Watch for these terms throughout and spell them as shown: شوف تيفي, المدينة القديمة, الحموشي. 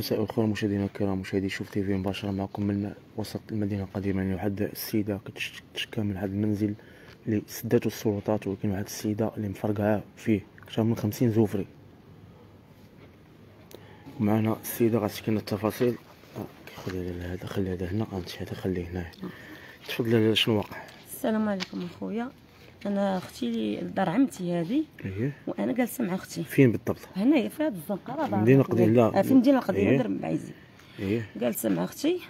مساء الخير مشاهدينا الكرام، مشاهدي شوف تي في مباشرة معكم من وسط المدينة القديمة. يعني واحد السيدة كتشكى من هذا المنزل اللي سداتو السلطات، ولكن واحد السيدة اللي مفرقعة فيه أكثر من 50 زوفري. ومعنا السيدة غتشكينا التفاصيل. خلي هذا خلي هذا هنا، هذا خليه هنايا. تفضلي على شنو واقع. السلام عليكم اخويا، انا اختي لي دار عمتي هذه وانا جالسه مع اختي. فين بالضبط؟ هنايا في هذه الزنقه في المدينه القديمه، في المدينه القديمه درب العزيز. جالسه مع اختي،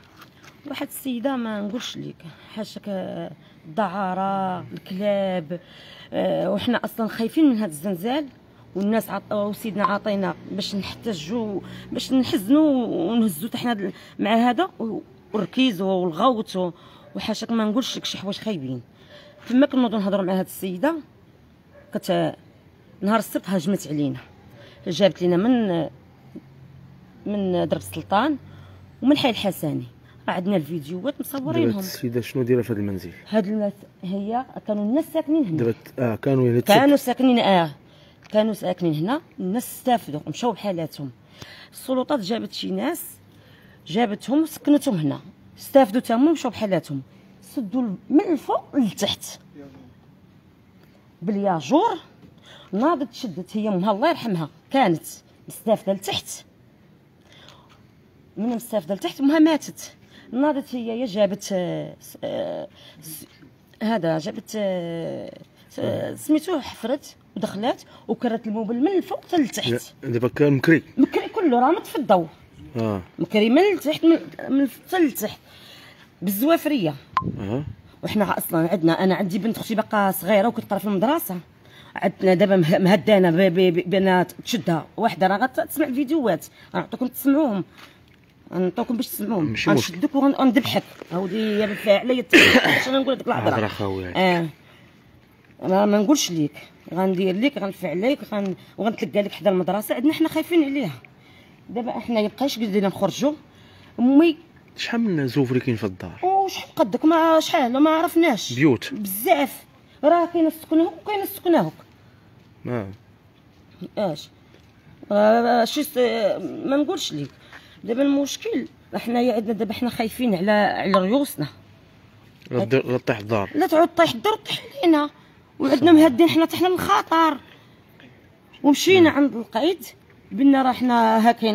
واحد السيده ما نقولش ليك حاشاك، الدعاره، الكلاب، وحنا اصلا خايفين من هذا الزلزال، والناس وسيدنا عطينا باش نحتجوا باش نحزنوا ونهزوا تحنا مع هذا والركيز والغوت، وحاشاك ما نقولش لك شي حوايج خايبين. فما كنوضو نهضروا مع هاد السيده، نهار السبت هجمت علينا، جابت لينا من درب السلطان ومن حي الحساني، راه عندنا الفيديوهات مصورينهم. دابا السيده شنو دايره في هاد المنزل؟ هاد الناس هي كانوا الناس ساكنين هنا دابا، كانوا ساكنين هنا، الناس استافدوا مشاو بحالاتهم. السلطات جابت شي ناس جابتهم وسكنتهم هنا، استافدوا تما ومشاو بحالاتهم، سدوا من الفوق للتحت بالياجور. ناضت شدت هي امها الله يرحمها، كانت مستافده لتحت، من مستافده لتحت امها ماتت. ناضت هي جابت هذا جابت سميتو حفرت ودخلات وكرت الموبل من الفوق حتى لتحت. دابا كان مكري كله رامط في الضو، مكري من لتحت من حتى لتحت بالزوافريه. وحنا اصلا عندنا، انا عندي بنت اختي باقا صغيره وكتقرا في المدرسه، عندنا دابا مهدانه بنات تشدها واحده، راه غتسمع الفيديوهات غنعطيكم تسمعوهم، غنعطيكم باش تسمعوهم، غنشدك وغندبحك. هاودي يا بالفاعله انا نقول لك الهضره خاوي، راه ما نقولش ليك، غندير ليك غنفعل عليك وغنتلقى لك حدا المدرسه. عندنا حنا خايفين عليها دابا، حنا يبقاش قدينا نخرجوا. امي شحال من زوفري كاين في الدار؟ وشحال قدك ما شحال ما عرفناش، بيوت بزاف، راه كاينه سكنهوك وكاينه سكنهوك. اش شي ما نقولش ليك. دابا المشكل حنايا عندنا، دابا حنا خايفين على ريوسنا، لا تطيح الدار، لا تعود طيح الدار وطيح لينا، وعندنا مهدين حنا تحنا الخطر. ومشينا عند القايد بنا راه حنا هاكين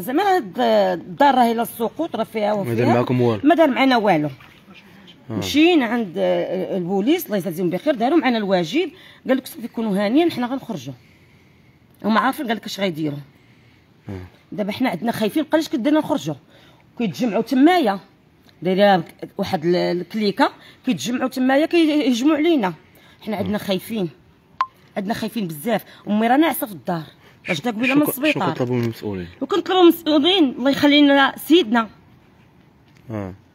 زعما هاد الدار راهي لا السقوط راه فيها وفيها، ما دار معاكم والو، ما دار معنا والو. مشينا عند البوليس الله يجازيهم بخير، داروا معنا الواجب، قال لك يكونوا هانيين حنا غنخرجوا، هما عارفين قال لك اش غيديروا. دابا حنا عندنا خايفين بقالاش كديرنا نخرجوا، كيتجمعوا تمايا دايره واحد الكليكه، كيتجمعوا تمايا كيهجموا علينا، حنا عندنا خايفين، عندنا خايفين بزاف. امي راه ناعسه في الدار، باش داك بلا من السبيطار. شنو كنطلبوا من المسؤولين؟ وكنطلبوا من المسؤولين الله يخلي لنا سيدنا،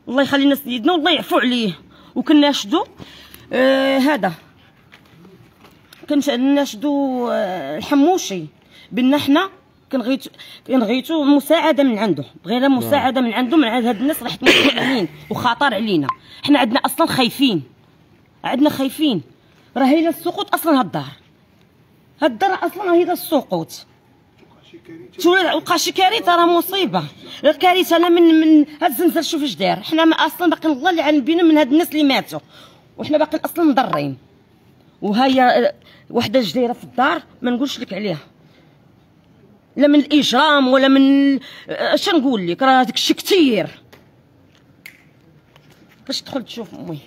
الله يخلي لنا سيدنا والله يعفو عليه. وكناشدوا هذا كناشدوا الحموشي بان حنا كنغيتو مساعده من عنده، بغينا مساعده من عنده، من عند هاد الناس راح تموتوا وخطر علينا. حنا عندنا اصلا خايفين، عندنا خايفين، راهي لا السقوط اصلا هاد الدار، هاد الدار اصلا هي السقوط. وقع شي كارثه راه مصيبه، الكارثه لا من هاد الزلزال. شوف اش داير، حنا ما اصلا باقي الله اللي عالم بينا من هاد الناس اللي ماتوا، وحنا باقيين اصلا مضرين. وها هي وحده جديره في الدار ما نقولش لك عليها، لا من الاجرام ولا من اش نقول لك، راه داك الشيء كثير. باش تدخل تشوف امي